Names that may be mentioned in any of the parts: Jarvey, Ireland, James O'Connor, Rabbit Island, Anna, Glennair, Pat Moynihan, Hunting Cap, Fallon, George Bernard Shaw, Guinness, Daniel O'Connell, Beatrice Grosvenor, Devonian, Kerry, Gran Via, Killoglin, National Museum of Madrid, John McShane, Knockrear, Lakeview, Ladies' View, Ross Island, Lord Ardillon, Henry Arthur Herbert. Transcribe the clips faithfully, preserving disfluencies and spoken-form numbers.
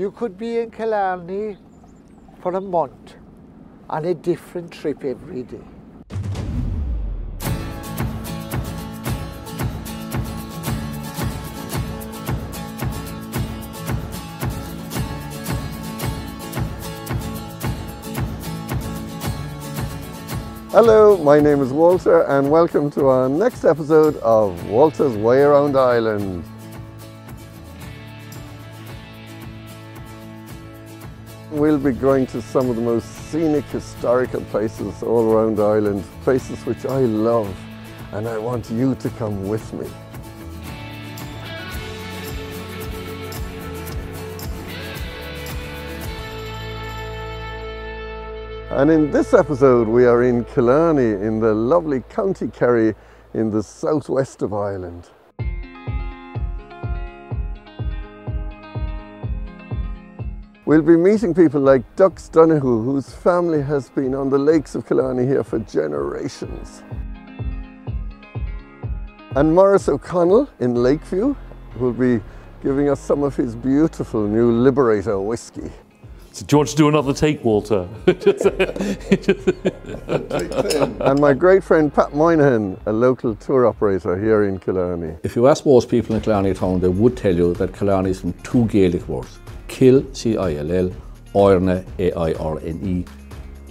You could be in Killarney for a month on a different trip every day. Hello, my name is Walter and welcome to our next episode of Walter's Way Around Ireland. We'll be going to some of the most scenic historical places all around Ireland, places which I love, and I want you to come with me. And in this episode we are in Killarney in the lovely County Kerry in the southwest of Ireland. We'll be meeting people like Dux Donoghue, whose family has been on the lakes of Killarney here for generations. And Maurice O'Connell in Lakeview will be giving us some of his beautiful new Liberator whiskey. So do you want to do another take, Walter? And my great friend Pat Moynihan, a local tour operator here in Killarney. If you ask most people in Killarney town, they would tell you that Killarney is from two Gaelic words. Kill, C I L L, Oirne, A I R N E.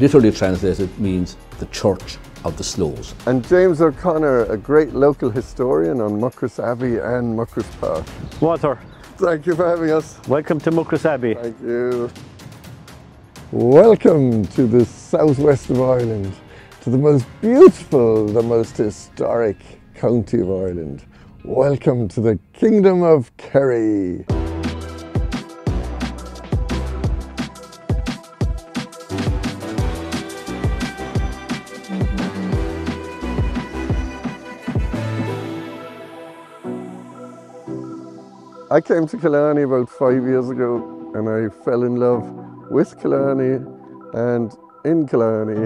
Literally translated means the Church of the Sloes. And James O'Connor, a great local historian on Muckross Abbey and Muckross Park. Walter. Thank you for having us. Welcome to Muckross Abbey. Thank you. Welcome to the southwest of Ireland, to the most beautiful, the most historic county of Ireland. Welcome to the Kingdom of Kerry. I came to Killarney about five years ago and I fell in love with Killarney and in Killarney,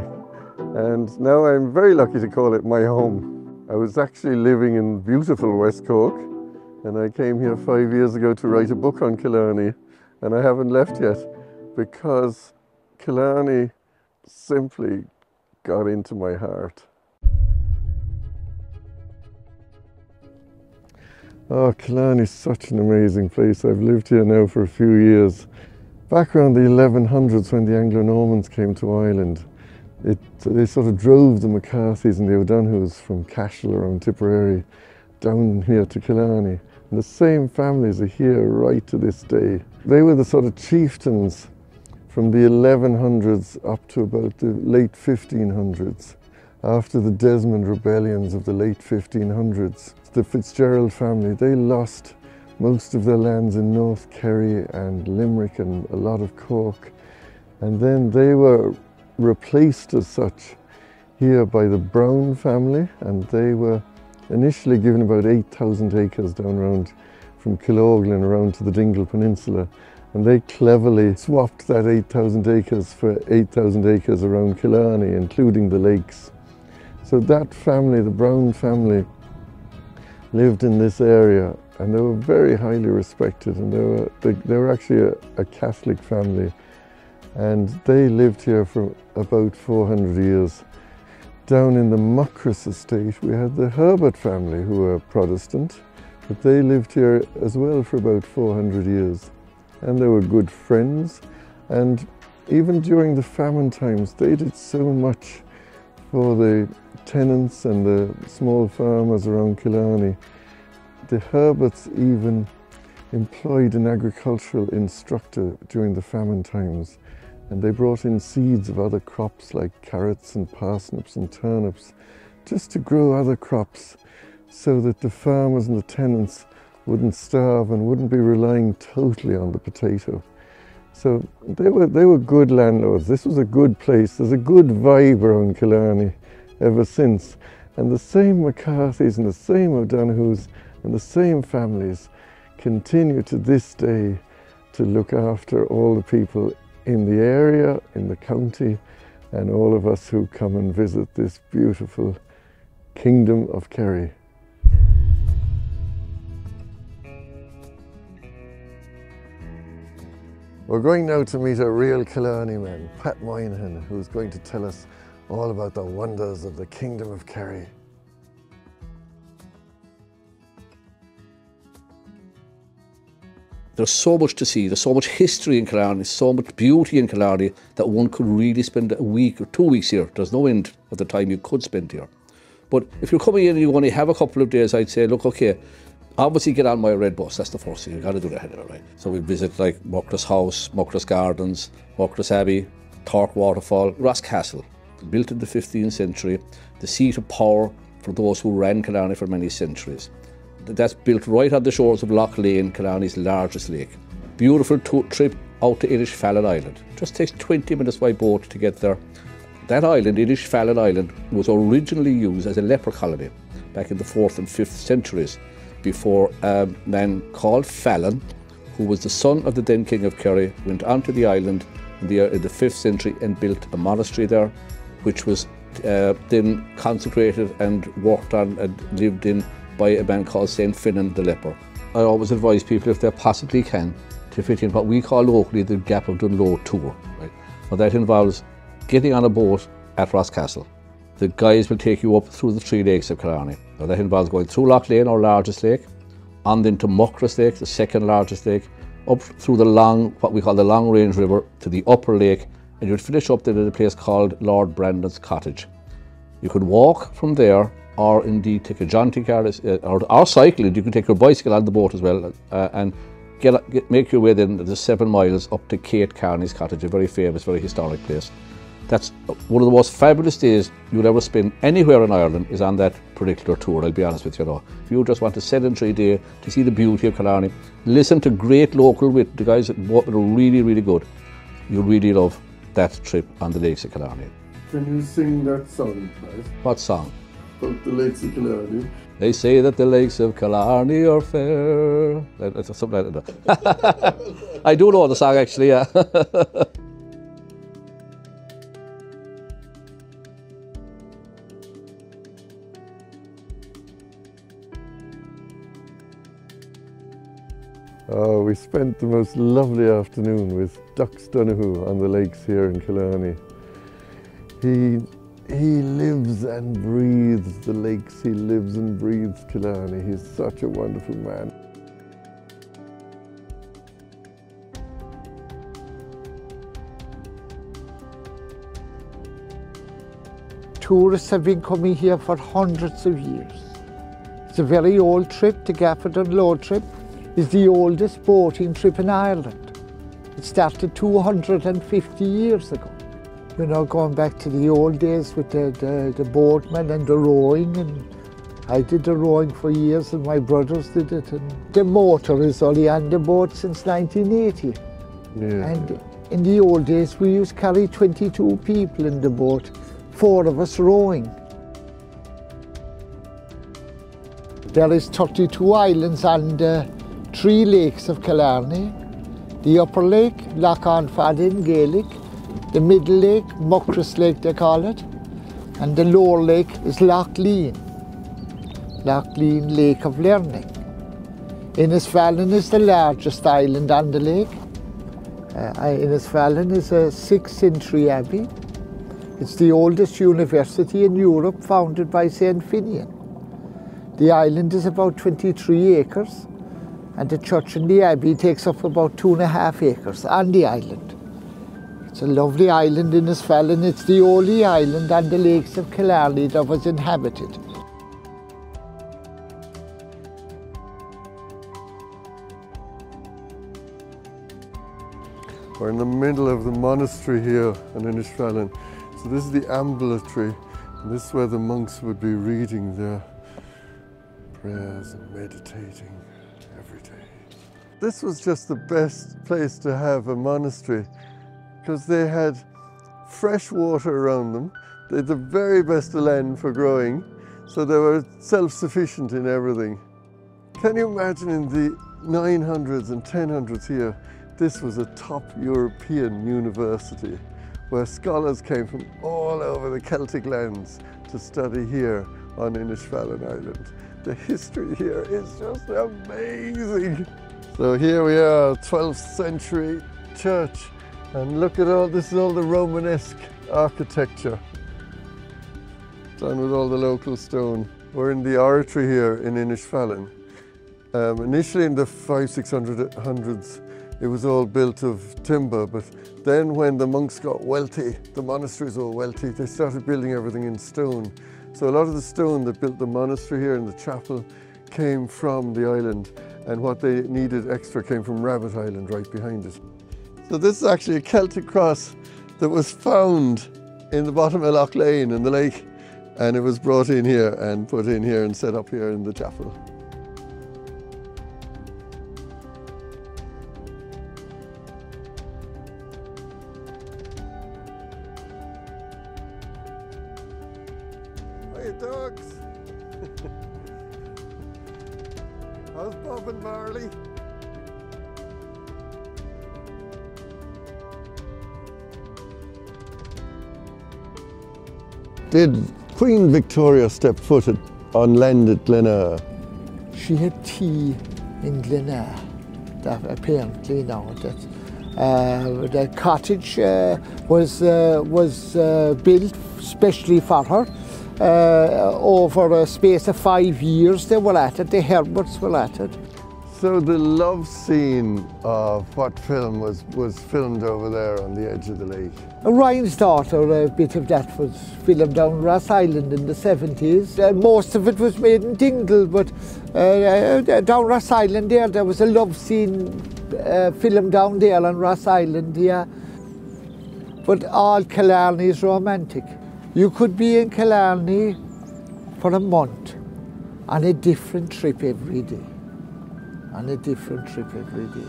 and now I'm very lucky to call it my home. I was actually living in beautiful West Cork and I came here five years ago to write a book on Killarney, and I haven't left yet because Killarney simply got into my heart. Oh, Killarney is such an amazing place. I've lived here now for a few years. Back around the eleven hundreds, when the Anglo-Normans came to Ireland, it, they sort of drove the McCarthys and the O'Donoghues from Cashel around Tipperary down here to Killarney. And the same families are here right to this day. They were the sort of chieftains from the eleven hundreds up to about the late fifteen hundreds. After the Desmond rebellions of the late fifteen hundreds, the Fitzgerald family, they lost most of their lands in North Kerry and Limerick and a lot of Cork, and then they were replaced as such here by the Brown family, and they were initially given about eight thousand acres down around from Killoglin around to the Dingle Peninsula, and they cleverly swapped that eight thousand acres for eight thousand acres around Killarney, including the lakes. So that family, the Brown family, lived in this area, and they were very highly respected, and they were, they, they were actually a, a Catholic family, and they lived here for about four hundred years. Down in the Muckross estate we had the Herbert family, who were Protestant, but they lived here as well for about four hundred years, and they were good friends, and even during the famine times they did so much for the tenants and the small farmers around Killarney. The Herberts even employed an agricultural instructor during the famine times, and they brought in seeds of other crops like carrots and parsnips and turnips just to grow other crops so that the farmers and the tenants wouldn't starve and wouldn't be relying totally on the potato. So they were, they were good landlords. This was a good place. There's a good vibe around Killarney ever since. And the same McCarthys and the same O'Donoghus and the same families continue to this day to look after all the people in the area, in the county, and all of us who come and visit this beautiful Kingdom of Kerry. We're going now to meet a real Killarney man, Pat Moynihan, who's going to tell us all about the wonders of the Kingdom of Kerry. There's so much to see, there's so much history in Killarney, so much beauty in Killarney that one could really spend a week or two weeks here. There's no end of the time you could spend here. But if you're coming in and you only have a couple of days, I'd say, look, okay, obviously get on my red bus, that's the first thing, you've got to do that anyway, right? So we visit like Muckross House, Muckross Gardens, Muckross Abbey, Tork Waterfall, Ross Castle, built in the fifteenth century, the seat of power for those who ran Killarney for many centuries. That's built right on the shores of Lough Leane, Killarney's largest lake. Beautiful trip out to Innisfallen Island. Just takes twenty minutes by boat to get there. That island, Innisfallen Island, was originally used as a leper colony back in the fourth and fifth centuries. Before a man called Fallon, who was the son of the then King of Kerry, went onto the island in the, in the fifth century and built a monastery there, which was uh, then consecrated and worked on and lived in by a man called Saint Finan the leper. I always advise people, if they possibly can, to fit in what we call locally the Gap of Dunlow tour. Right? Now that involves getting on a boat at Ross Castle. The guys will take you up through the three lakes of Killarney. Now that involves going through Lough Leane, our largest lake, on then to Muckross Lake, the second largest lake, up through the long, what we call the Long Range River, to the upper lake, and you'd finish up then at a place called Lord Brandon's Cottage. You could walk from there, or indeed take a jaunting car, or, or cycle it. You can take your bicycle on the boat as well, uh, and get, get, make your way then the seven miles up to Kate Kearney's Cottage, a very famous, very historic place. That's one of the most fabulous days you'll ever spend anywhere in Ireland, is on that particular tour, I'll be honest with you now. If you just want a sedentary day to see the beauty of Killarney, listen to great local wit, the guys that are really, really good. You'll really love that trip on the lakes of Killarney. Can you sing that song, please? What song? About the lakes of Killarney. They say that the lakes of Killarney are fair. Something like that. I do know the song actually, yeah. Oh, we spent the most lovely afternoon with Dux Donoghue on the lakes here in Killarney. He, he lives and breathes the lakes, he lives and breathes Killarney. He's such a wonderful man. Tourists have been coming here for hundreds of years. It's a very old trip, the Gap of Dunlow trip. Is the oldest boating trip in Ireland. It started two hundred fifty years ago. You know, going back to the old days with the, the, the boatmen and the rowing, and I did the rowing for years and my brothers did it. And the motor is only on the boat since nineteen eighty. Yeah. And in the old days we used to carry twenty-two people in the boat, four of us rowing. There is thirty-two islands on the three lakes of Killarney, the upper lake, Lacan Fadin, Gaelic, the middle lake, Muckross Lake they call it, and the lower lake is Lough Leane, Lough Leane Lake of Learning. Innisfallen is the largest island on the lake. Uh, Innisfallen is a sixth century abbey. It's the oldest university in Europe, founded by Saint Finan. The island is about twenty-three acres. And the church and the abbey takes up about two and a half acres on the island. It's a lovely island, Innisfallen. It's the only island on the lakes of Killarney that was inhabited. We're in the middle of the monastery here in Innisfallen. So this is the ambulatory, and this is where the monks would be reading their prayers and meditating. This was just the best place to have a monastery, because they had fresh water around them. They had the very best of land for growing, so they were self-sufficient in everything. Can you imagine in the nine hundreds and ten hundreds here, this was a top European university where scholars came from all over the Celtic lands to study here on Innisfallen Island. The history here is just amazing. So here we are, twelfth century church, and look at all this is all the Romanesque architecture done with all the local stone. We're in the oratory here in Innisfallen. Um, initially in the five, six hundreds, it was all built of timber, but then when the monks got wealthy, the monasteries were wealthy, they started building everything in stone. So a lot of the stone that built the monastery here and the chapel came from the island, and what they needed extra came from Rabbit Island right behind it. So this is actually a Celtic cross that was found in the bottom of Lough Leane in the lake, and it was brought in here and put in here and set up here in the chapel. Hey dogs! How's Bob and Marley? Did Queen Victoria step foot at, on land at Glennair? She had tea in Glennair, apparently now. That, uh, the cottage uh, was, uh, was uh, built specially for her. Uh, over a space of five years they were at it, the Herberts were at it. So the love scene of what film was, was filmed over there on the edge of the lake? Ryan's Daughter, a bit of that was filmed down Ross Island in the seventies. Uh, most of it was made in Dingle, but uh, down Ross Island there, there was a love scene uh, filmed down there on Ross Island, yeah. But all Killarney is romantic. You could be in Killarney for a month on a different trip every day. On a different trip every day.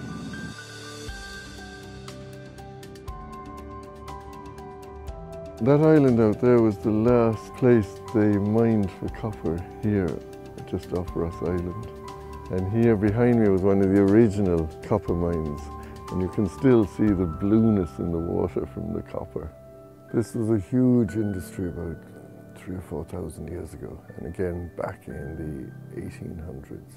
That island out there was the last place they mined for copper here, just off Ross Island. And here behind me was one of the original copper mines. And you can still see the blueness in the water from the copper. This was a huge industry about three or four thousand years ago, and again back in the eighteen hundreds.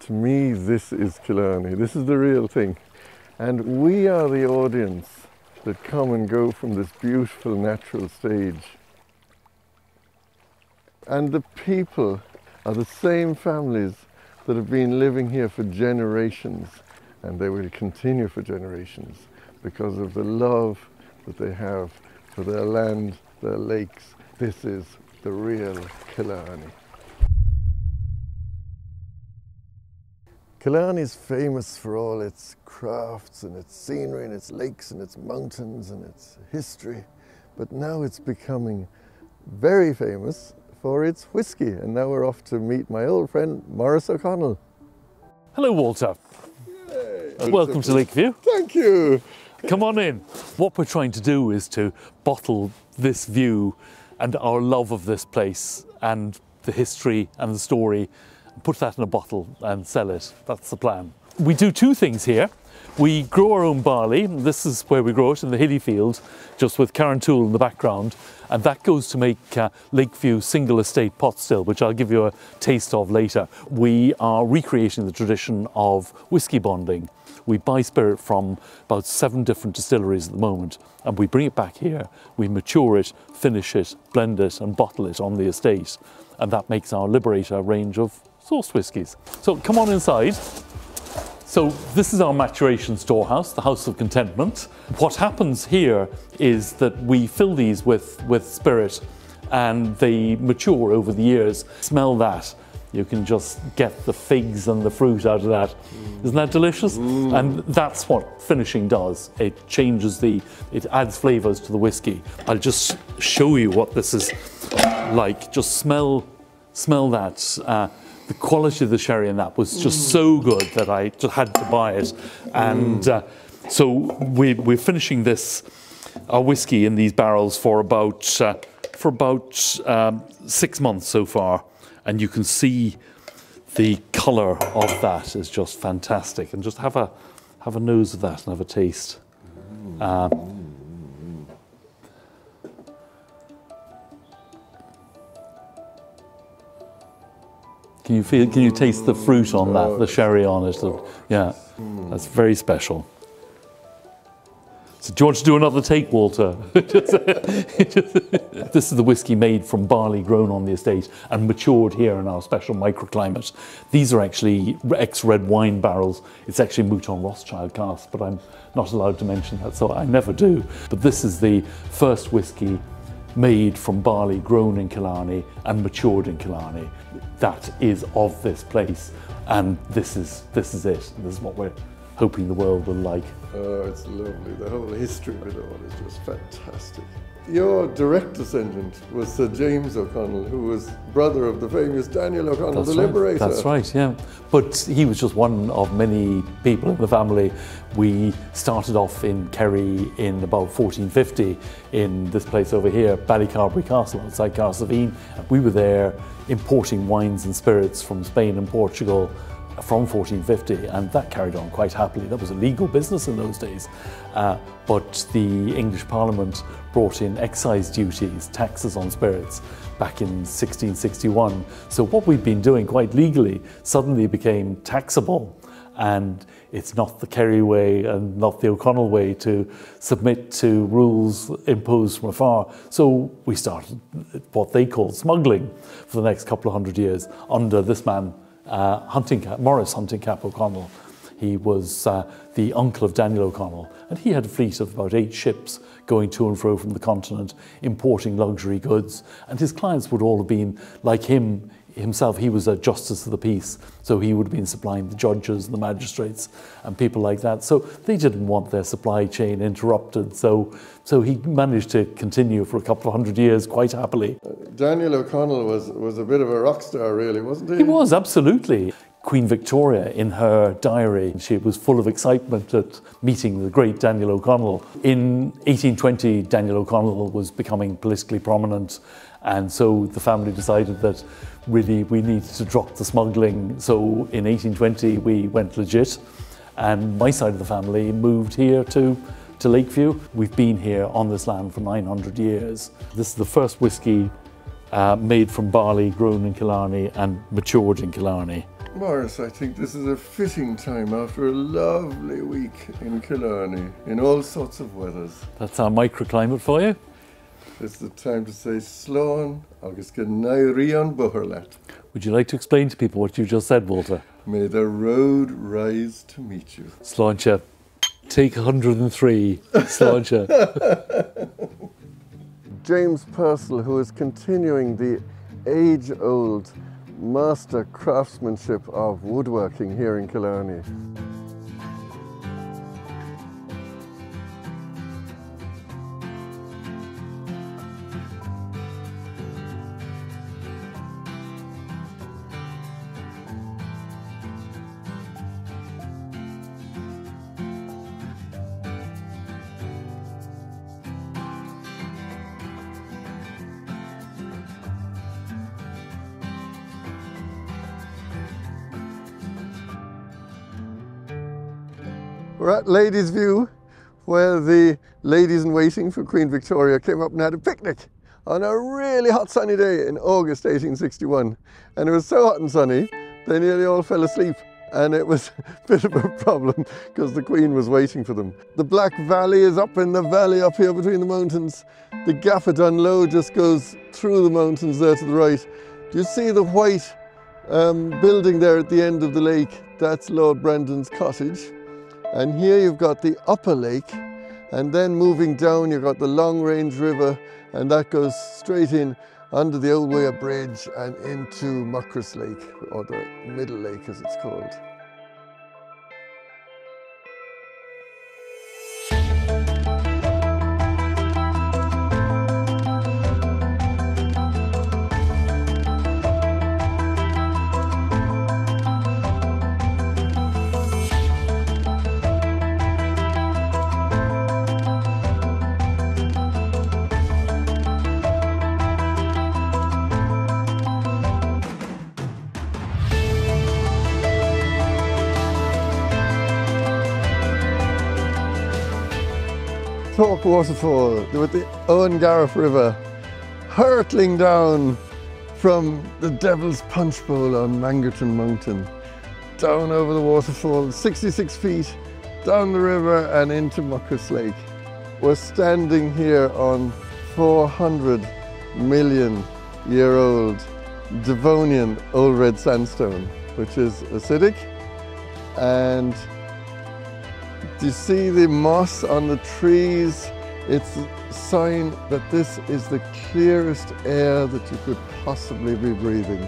To me, this is Killarney. This is the real thing. And we are the audience that come and go from this beautiful natural stage. And the people are the same families that have been living here for generations. And they will continue for generations because of the love that they have for their land, their lakes. This is the real Killarney. Killarney is famous for all its crafts and its scenery and its lakes and its mountains and its history. But now it's becoming very famous for its whiskey. And now we're off to meet my old friend, Maurice O'Connell. Hello, Walter. Welcome to Lakeview. Thank you. Come on in. What we're trying to do is to bottle this view and our love of this place and the history and the story, put that in a bottle and sell it. That's the plan. We do two things here. We grow our own barley. This is where we grow it, in the hilly field, just with Carantoul in the background. And that goes to make uh, Lakeview single estate pot still, which I'll give you a taste of later. We are recreating the tradition of whiskey bonding. We buy spirit from about seven different distilleries at the moment, and we bring it back here. We mature it, finish it, blend it, and bottle it on the estate. And that makes our Liberator range of source whiskies. So come on inside. So this is our maturation storehouse, the House of Contentment. What happens here is that we fill these with, with spirit and they mature over the years. Smell that. You can just get the figs and the fruit out of that. Isn't that delicious? Mm. And that's what finishing does. It changes the, it adds flavors to the whiskey. I'll just show you what this is like. Just smell, smell that. Uh, The quality of the sherry in that was just so good that I just had to buy it. And uh, so we, we're finishing this, our whiskey in these barrels for about, uh, for about um, six months so far. And you can see the color of that is just fantastic. And just have a, have a nose of that and have a taste. Uh, Can Can you feel? Can you taste the fruit on that? The sherry on it. The, yeah, that's very special. So do you want to do another take, Walter? This is the whiskey made from barley grown on the estate and matured here in our special microclimate. These are actually ex-red wine barrels. It's actually Mouton Rothschild cask, but I'm not allowed to mention that, so I never do. But this is the first whiskey made from barley grown in Killarney and matured in Killarney. That is of this place, and this is, this is it. This is what we're hoping the world will like. Oh, it's lovely. The whole history of it all is just fantastic. Your direct descendant was Sir James O'Connell, who was brother of the famous Daniel O'Connell, the Liberator. That's right, yeah. But he was just one of many people in the family. We started off in Kerry in about fourteen fifty in this place over here, Ballycarbery Castle, outside Castlevine. We were there importing wines and spirits from Spain and Portugal from fourteen fifty, and that carried on quite happily. That was a legal business in those days. Uh, but the English Parliament brought in excise duties, taxes on spirits, back in sixteen sixty-one. So what we've been doing quite legally suddenly became taxable. And it's not the Kerry way and not the O'Connell way to submit to rules imposed from afar. So we started what they called smuggling for the next couple of hundred years under this man, Uh, Hunting Cap, Maurice Hunting Cap O'Connell. He was uh, the uncle of Daniel O'Connell, and he had a fleet of about eight ships going to and fro from the continent, importing luxury goods, and his clients would all have been, like him himself, he was a justice of the peace, so he would have been supplying the judges and the magistrates and people like that, so they didn't want their supply chain interrupted, so, so he managed to continue for a couple of hundred years quite happily. Daniel O'Connell was, was a bit of a rock star, really, wasn't he? He was, absolutely. Queen Victoria, in her diary, she was full of excitement at meeting the great Daniel O'Connell. In eighteen twenty, Daniel O'Connell was becoming politically prominent, and so the family decided that really we needed to drop the smuggling. So in eighteen twenty, we went legit, and my side of the family moved here to, to Lakeview. We've been here on this land for nine hundred years. This is the first whiskey uh, made from barley grown in Killarney and matured in Killarney. Maurice, I think this is a fitting time after a lovely week in Killarney, in all sorts of weathers. That's our microclimate for you. It's the time to say Slán agus Gnáth Rian Bóthairleat. Would you like to explain to people what you just said, Walter? May the road rise to meet you. Slánse, take one hundred and three, Slánse. James Purcell, who is continuing the age-old master craftsmanship of woodworking here in Killarney. We're at Ladies' View, where the ladies in waiting for Queen Victoria came up and had a picnic on a really hot sunny day in August eighteen sixty-one. And it was so hot and sunny, they nearly all fell asleep. And it was a bit of a problem because the Queen was waiting for them. The Black Valley is up in the valley up here between the mountains. The Gaffer Dun Low just goes through the mountains there to the right. Do you see the white um, building there at the end of the lake? That's Lord Brandon's cottage. And here you've got the upper lake, and then moving down you've got the Long Range River, and that goes straight in under the Old Weir Bridge and into Muckross Lake, or the Middle Lake as it's called. Tork Waterfall with the Owen Garriff River hurtling down from the Devil's Punch Bowl on Mangerton Mountain, down over the waterfall, sixty-six feet, down the river and into Muckross Lake. We're standing here on four hundred million year old Devonian old red sandstone, which is acidic, and you see the moss on the trees. It's a sign that this is the clearest air that you could possibly be breathing.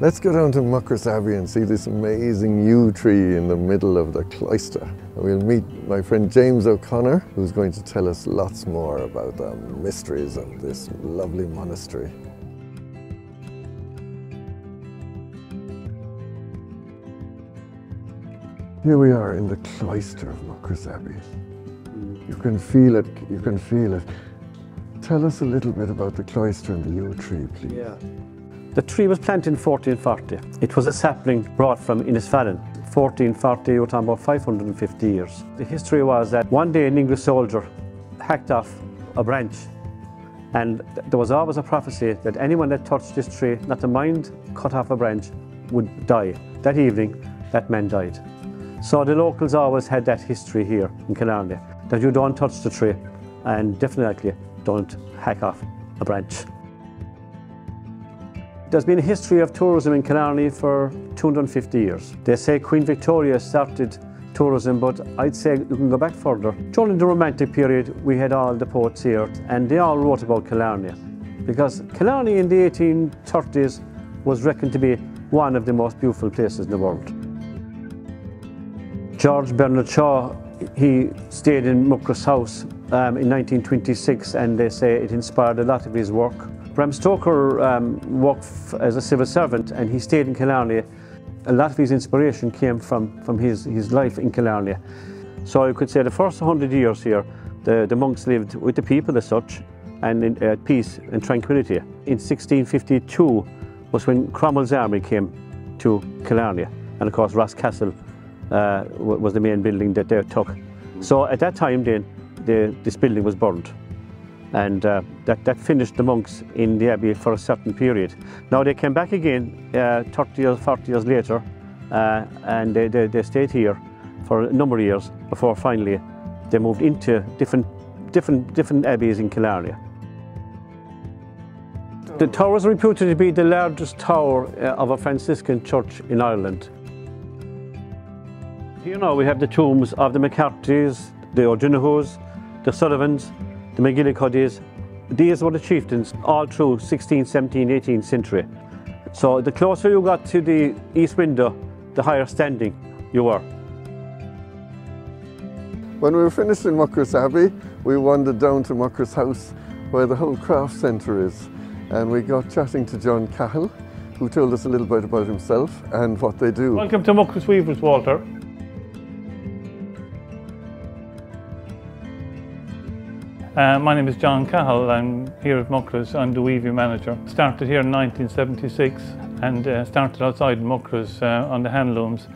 Let's go down to Muckross Abbey and see this amazing yew tree in the middle of the cloister. We'll meet my friend James O'Connor, who's going to tell us lots more about the mysteries of this lovely monastery. Here we are in the cloister of Muckross Abbey. You can feel it, you can feel it. Tell us a little bit about the cloister and the yew tree, please. Yeah. The tree was planted in fourteen forty. It was a sapling brought from Innisfallen. fourteen forty, you're talking about five hundred fifty years. The history was that one day an English soldier hacked off a branch, and there was always a prophecy that anyone that touched this tree, not to mind, cut off a branch, would die. That evening, that man died. So the locals always had that history here in Killarney, that you don't touch the tree, and definitely don't hack off a branch. There's been a history of tourism in Killarney for two hundred fifty years. They say Queen Victoria started tourism, but I'd say you can go back further. During the Romantic period, we had all the poets here, and they all wrote about Killarney, because Killarney in the eighteen thirties was reckoned to be one of the most beautiful places in the world. George Bernard Shaw, he stayed in Muckross House um, in nineteen twenty-six, and they say it inspired a lot of his work. Bram Stoker um, worked as a civil servant, and he stayed in Killarney. A lot of his inspiration came from, from his, his life in Killarney. So you could say the first one hundred years here, the, the monks lived with the people as such, and in uh, peace and tranquility. In sixteen fifty-two was when Cromwell's army came to Killarney, and of course Ross Castle uh, was the main building that they took. So at that time then, the, this building was burned. And uh, that, that finished the monks in the abbey for a certain period. Now they came back again uh, thirty years, forty years later, uh, and they, they, they stayed here for a number of years before finally they moved into different, different, different abbeys in Killarney. The tower is reputed to be the largest tower uh, of a Franciscan church in Ireland. Here now we have the tombs of the McCarthys, the O'Donoghues, the Sullivans, the McGillicuddies. These were the chieftains all through sixteenth, seventeenth, eighteenth century. So the closer you got to the east window, the higher standing you were. When we were finished in Muckross Abbey, we wandered down to Muckross House, where the whole craft centre is. And we got chatting to John Cahill, who told us a little bit about himself and what they do. Welcome to Muckross Weavers, Walter. Uh, my name is John Cahill. I'm here at Muckross. I'm the weaving manager. Started here in nineteen seventy-six and uh, started outside Muckross uh, on the hand looms,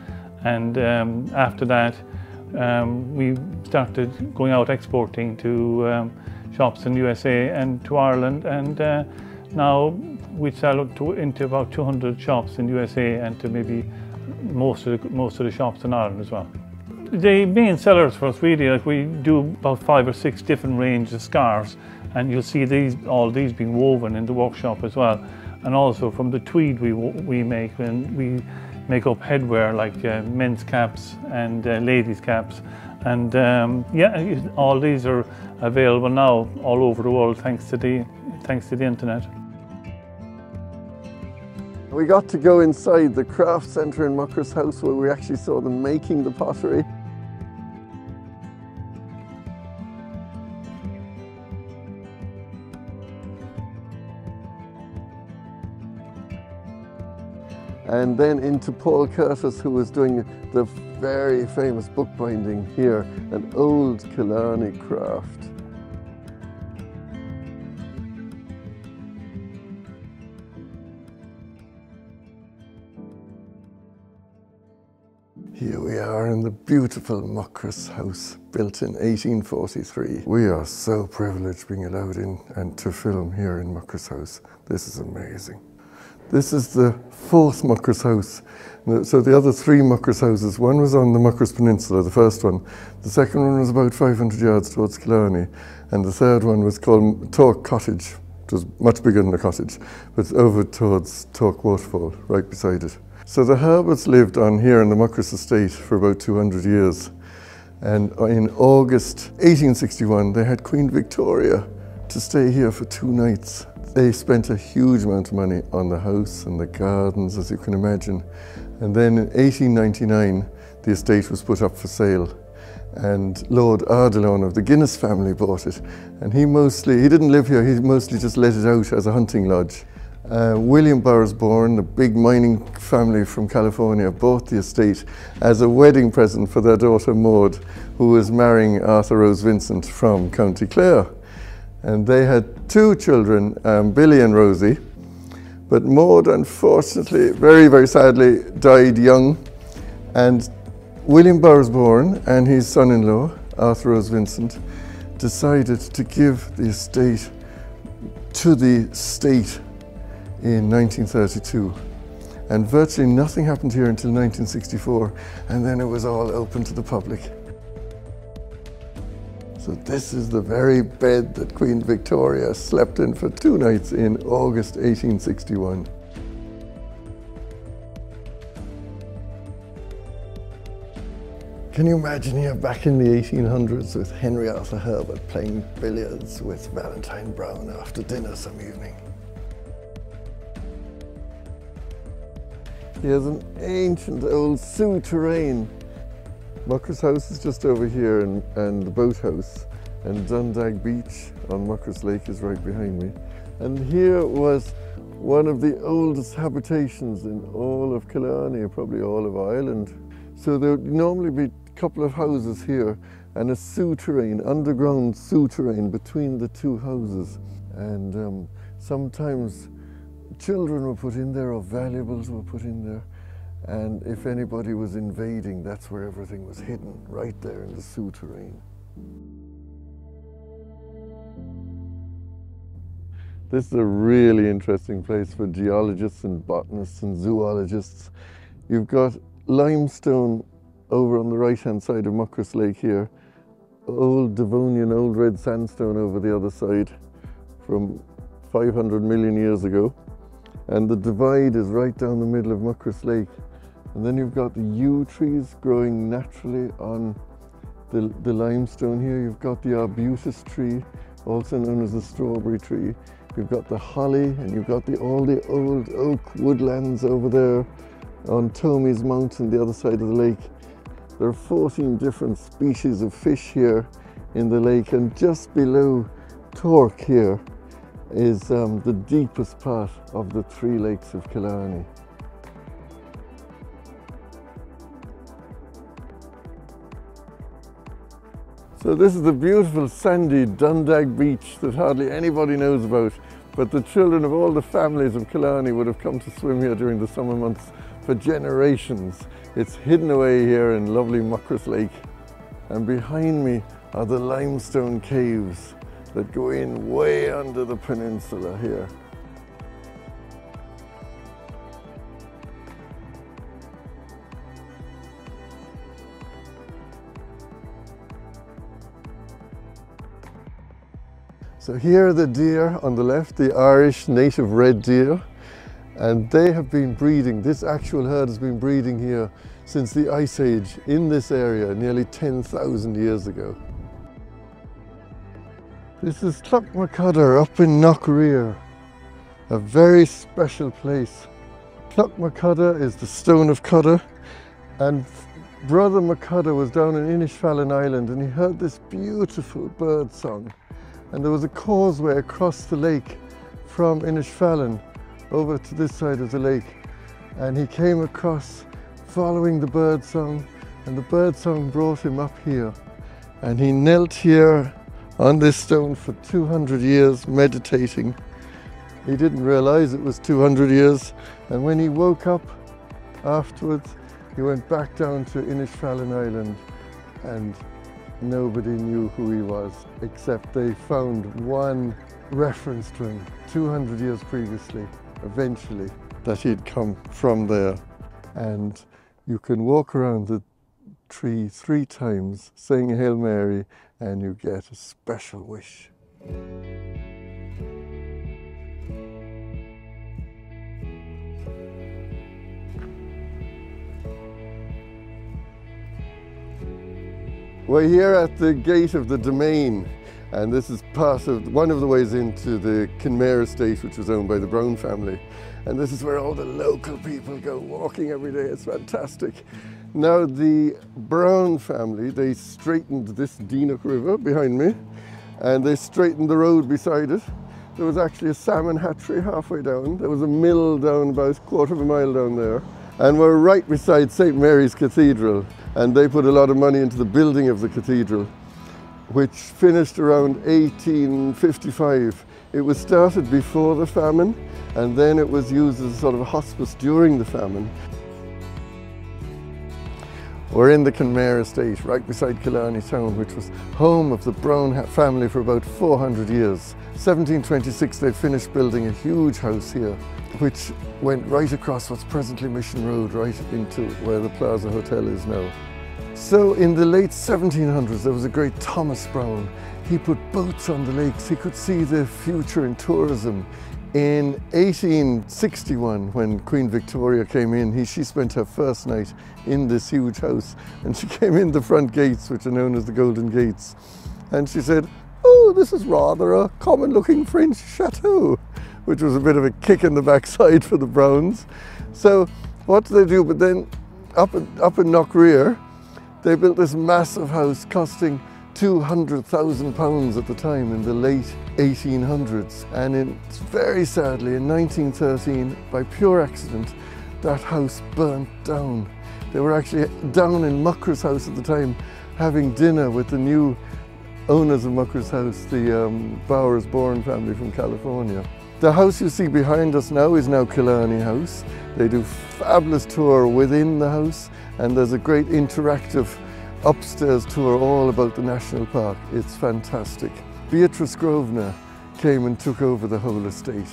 and um, after that um, we started going out exporting to um, shops in the U S A and to Ireland, and uh, now we sell to, into about two hundred shops in the U S A and to maybe most of the, most of the shops in Ireland as well. The main sellers for us really, like we do about five or six different ranges of scarves, and you'll see these, all these being woven in the workshop as well. And also from the tweed we, we make, and we make up headwear like uh, men's caps and uh, ladies' caps. And um, yeah, all these are available now all over the world thanks to the, thanks to the internet. We got to go inside the craft centre in Muckross House, where we actually saw them making the pottery. And then into Paul Curtis, who was doing the very famous bookbinding here, an old Killarney craft. Here we are in the beautiful Muckross house, built in eighteen forty-three. We are so privileged being allowed in and to film here in Muckross house. This is amazing. This is the fourth Muckross house. So the other three Muckross houses, one was on the Muckross Peninsula, the first one. The second one was about five hundred yards towards Killarney. And the third one was called Tork Cottage, which was much bigger than the cottage, but over towards Tork Waterfall, right beside it. So the Herberts lived on here in the Muckross estate for about two hundred years. And in August eighteen sixty-one, they had Queen Victoria to stay here for two nights. They spent a huge amount of money on the house and the gardens, as you can imagine. And then in eighteen ninety-nine, the estate was put up for sale. And Lord Ardillon of the Guinness family bought it. And he mostly, he didn't live here, he mostly just let it out as a hunting lodge. Uh, William Burroughs-Bourne, the big mining family from California, bought the estate as a wedding present for their daughter Maud, who was marrying Arthur Rose Vincent from County Clare. And they had two children, um, Billy and Rosie. But Maud, unfortunately, very, very sadly, died young. And William Burroughs-Bourne and his son-in-law, Arthur Rose Vincent, decided to give the estate to the state in nineteen thirty-two, and virtually nothing happened here until nineteen sixty-four, and then it was all open to the public. So this is the very bed that Queen Victoria slept in for two nights in August eighteen sixty-one. Can you imagine here back in the eighteen hundreds with Henry Arthur Herbert playing billiards with Valentine Brown after dinner some evening? Here's an ancient old Sioux terrain. Muckross House is just over here, and, and the boathouse, and Dundag Beach on Muckross Lake is right behind me. And here was one of the oldest habitations in all of Killarney, probably all of Ireland. So there would normally be a couple of houses here and a Sioux terrain, underground Sioux terrain between the two houses. And um, sometimes children were put in there, or valuables were put in there, and if anybody was invading, that's where everything was hidden, right there in the Sioux terrain. This is a really interesting place for geologists and botanists and zoologists. You've got limestone over on the right-hand side of Muckross Lake here, old Devonian, old red sandstone over the other side from five hundred million years ago. And the divide is right down the middle of Muckross Lake. And then you've got the yew trees growing naturally on the, the limestone here. You've got the arbutus tree, also known as the strawberry tree. You've got the holly, and you've got the, all the old oak woodlands over there on Tomey's Mountain, the other side of the lake. There are fourteen different species of fish here in the lake, and just below Tork here is um, the deepest part of the three lakes of Killarney. So this is the beautiful sandy Dundag Beach that hardly anybody knows about, but the children of all the families of Killarney would have come to swim here during the summer months for generations. It's hidden away here in lovely Muckross Lake. And behind me are the limestone caves that go in way under the peninsula here. So here are the deer on the left, the Irish native red deer, and they have been breeding, this actual herd has been breeding here since the Ice Age in this area nearly ten thousand years ago. This is Clough Macudder up in Knockrear, a very special place. Clough Macudder is the stone of Cudder, and Brother Macudder was down in Innisfallen Island and he heard this beautiful bird song. And there was a causeway across the lake from Innisfallen over to this side of the lake. And he came across following the bird song, and the bird song brought him up here. And he knelt here on this stone for two hundred years, meditating. He didn't realize it was two hundred years, and when he woke up afterwards, He went back down to Innisfallen Island and nobody knew who he was, except they found one reference to him two hundred years previously, eventually, that he'd come from there. And you can walk around the tree three times, saying Hail Mary, and you get a special wish. We're here at the gate of the domain, and this is part of one of the ways into the Kenmare Estate, which was owned by the Brown family. And this is where all the local people go walking every day. It's fantastic. Now, the Brown family, they straightened this Deenock River behind me, and they straightened the road beside it. There was actually a salmon hatchery halfway down. There was a mill down about a quarter of a mile down there. And we're right beside Saint Mary's Cathedral, and they put a lot of money into the building of the cathedral, which finished around eighteen fifty-five. It was started before the famine, and then it was used as a sort of a hospice during the famine. We're in the Kenmare Estate, right beside Killarney town, which was home of the Brown family for about four hundred years. seventeen twenty-six, they finished building a huge house here, which went right across what's presently Mission Road, right into where the Plaza Hotel is now. So in the late seventeen hundreds, there was a great Thomas Brown. He put boats on the lakes. He could see the future in tourism. In eighteen sixty-one, when Queen Victoria came in, he, she spent her first night in this huge house, and she came in the front gates, which are known as the Golden Gates. And she said, "Oh, this is rather a common-looking French chateau," which was a bit of a kick in the backside for the Browns. So what did they do? But then up in, up in Knockrear, they built this massive house costing two hundred thousand pounds at the time in the late eighteen hundreds. And in, very sadly, in nineteen thirteen, by pure accident, that house burnt down. They were actually down in Muckross house at the time, having dinner with the new owners of Muckross house, the um, Bowers Bourne family from California. The house you see behind us now is now Killarney House. They do fabulous tour within the house, and there's a great interactive upstairs tour all about the national park. It's fantastic. Beatrice Grosvenor came and took over the whole estate,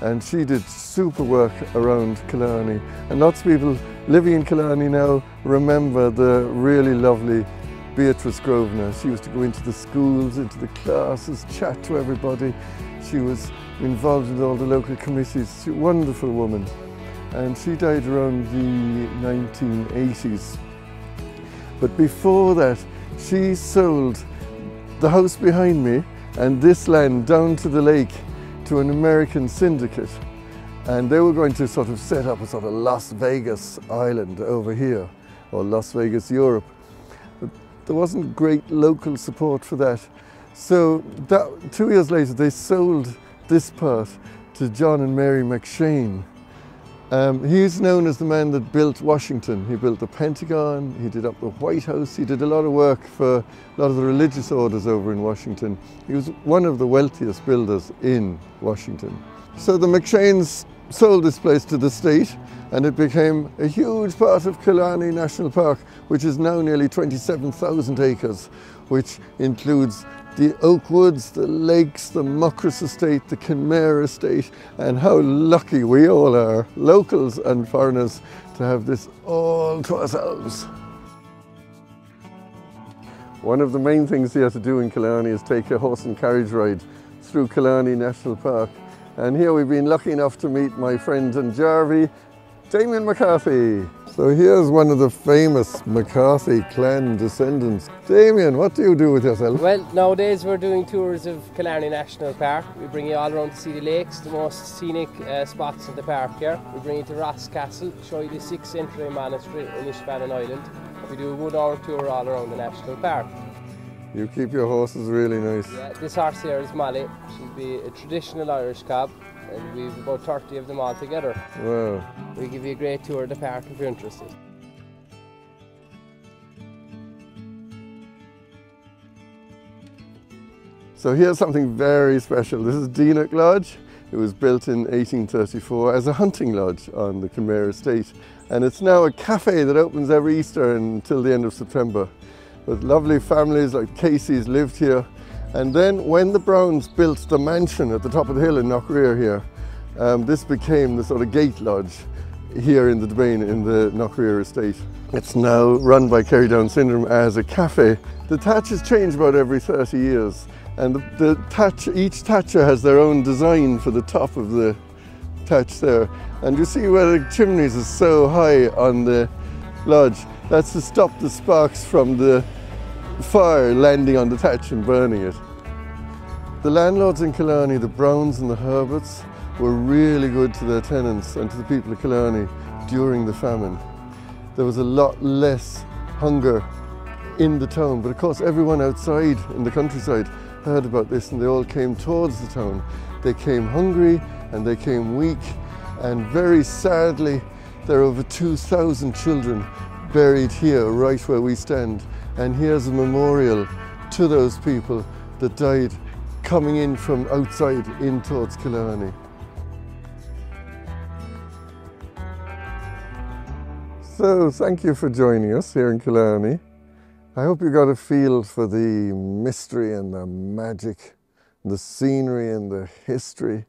and she did super work around Killarney. And lots of people living in Killarney now remember the really lovely Beatrice Grosvenor. She used to go into the schools, into the classes, chat to everybody. She was involved with all the local committees. She's a wonderful woman, and she died around the nineteen eighties. But before that, she sold the house behind me and this land down to the lake to an American syndicate, and they were going to sort of set up a sort of Las Vegas Island over here, or Las Vegas Europe. But there wasn't great local support for that, so that, two years later they sold this part to John and Mary McShane. Um, he's known as the man that built Washington. He built the Pentagon, he did up the White House, he did a lot of work for a lot of the religious orders over in Washington. He was one of the wealthiest builders in Washington. So the McShanes sold this place to the state, and it became a huge part of Killarney National Park, which is now nearly twenty-seven thousand acres, which includes the oak woods, the lakes, the Muckross estate, the Kenmare estate, and how lucky we all are, locals and foreigners, to have this all to ourselves. One of the main things here to do in Killarney is take a horse and carriage ride through Killarney National Park. And here we've been lucky enough to meet my friend and Jarvie, Damien McCarthy. So here's one of the famous McCarthy clan descendants. Damien, what do you do with yourself? Well, nowadays we're doing tours of Killarney National Park. We bring you all around to see the lakes, the most scenic uh, spots of the park here. We bring you to Ross Castle, show you the sixth century monastery in Innisfallen Island. We do a one-hour tour all around the National Park. You keep your horses really nice. Yeah, this horse here is Molly. She'll be a traditional Irish cob, and we've about thirty of them all together. Wow. We give you a great tour of the park if you're interested. So here's something very special. This is Deenock Lodge. It was built in eighteen thirty-four as a hunting lodge on the Kenmare Estate, and it's now a cafe that opens every Easter until the end of September. With lovely families like Casey's lived here, and then when the Browns built the mansion at the top of the hill in Knockrear here, um, this became the sort of gate lodge here in the Domain in the Knockrear estate. It's now run by Carry Down Syndrome as a cafe. The thatch has changed about every thirty years, and the, the thatch, each thatcher has their own design for the top of the thatch there. And you see where the chimneys are so high on the lodge, that's to stop the sparks from the fire landing on the thatch and burning it. The landlords in Killarney, the Browns and the Herberts, were really good to their tenants and to the people of Killarney during the famine. There was a lot less hunger in the town, but of course everyone outside in the countryside heard about this and they all came towards the town. They came hungry and they came weak, and very sadly there are over two thousand children buried here right where we stand, and here's a memorial to those people that died coming in from outside in towards Killarney. So thank you for joining us here in Killarney. I hope you got a feel for the mystery and the magic, the scenery and the history,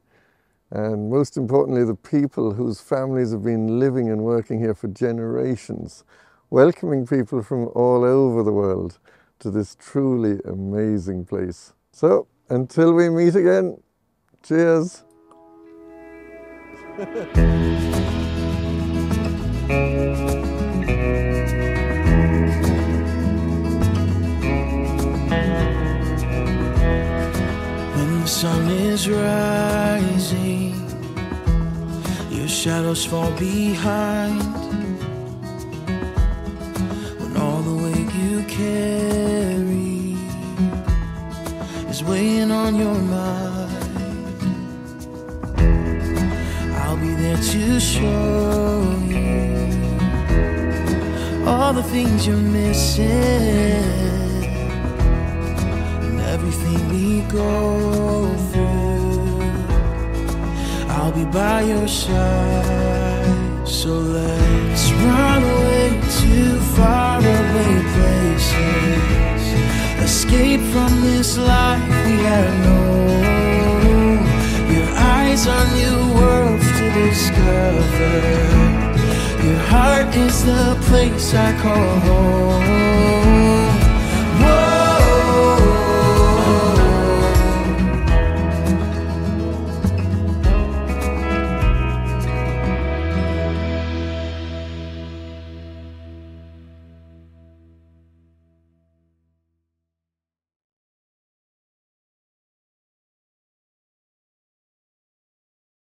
and most importantly the people whose families have been living and working here for generations, welcoming people from all over the world to this truly amazing place. So until we meet again, cheers. The sun is rising, your shadows fall behind. When all the weight you carry is weighing on your mind, I'll be there to show you all the things you're missing. Everything we go through, I'll be by your side. So let's run away to far away places, escape from this life we have known. Your eyes are new worlds to discover. Your heart is the place I call home.